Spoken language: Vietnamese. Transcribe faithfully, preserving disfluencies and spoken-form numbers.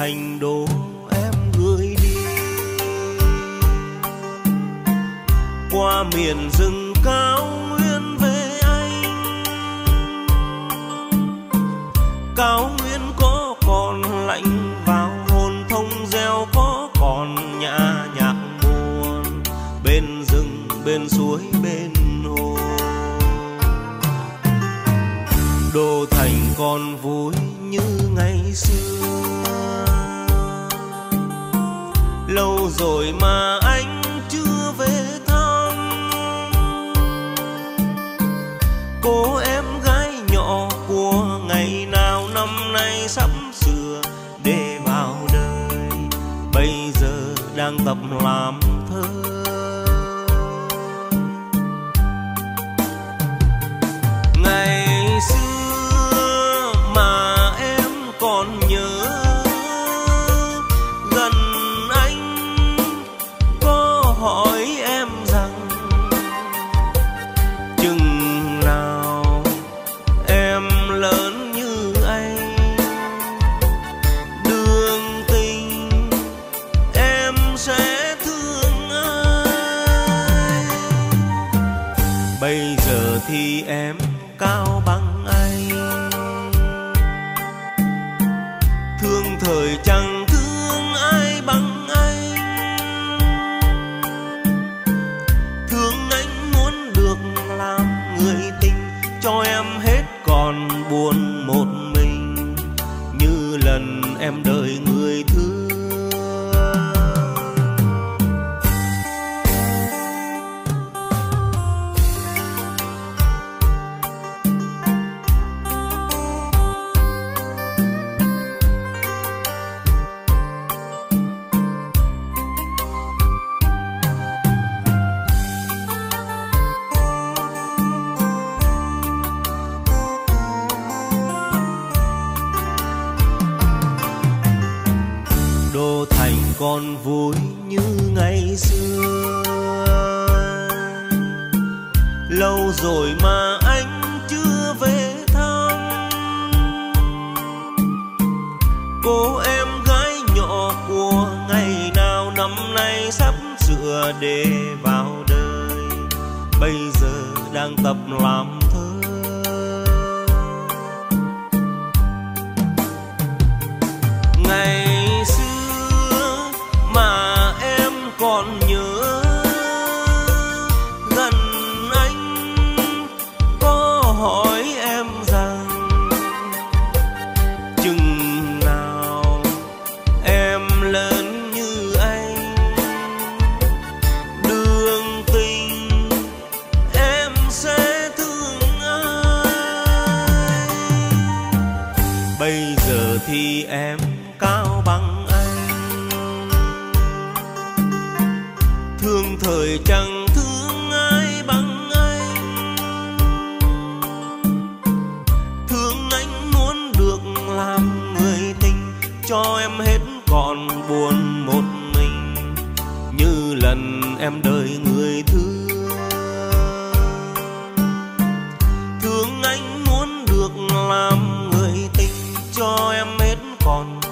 thành đô em gửi đi, qua miền rừng cao nguyên về anh. Cao nguyên có còn lạnh vào hồn, thông reo có còn nhã nhạc buồn, bên rừng bên suối bên hồ. Đô thành còn vui như ngày xưa, lâu rồi mà anh chưa về thăm. Cô em gái nhỏ của ngày nào năm nay sắp sửa để vào đời, bây giờ đang tập làm thơ. Ngày xưa mà em còn nhớ, gần anh có hỏi em rằng chừng nào em lớn như anh. Đường tình em sẽ thương ai, bây giờ thì em cao bằng anh. Thương thời chẳng thương ai bằng anh, thương anh muốn được làm người tình, cho em hết còn buồn một mình như lần em đợi người thương. Còn vui như ngày xưa, lâu rồi mà anh chưa về thăm. Cô em gái nhỏ của ngày nào năm nay sắp sửa để vào đời, bây giờ đang tập làm thơ. Ngày mà em còn nhớ, gần anh có hỏi em rằng chừng nào em lớn như anh. Đường tình em sẽ thương ai, bây giờ thì em cao bằng. Thương thời chẳng thương ai bằng anh, thương anh muốn được làm người tình, cho em hết còn buồn một mình như lần em đợi người thương. Thương anh muốn được làm người tình, cho em hết còn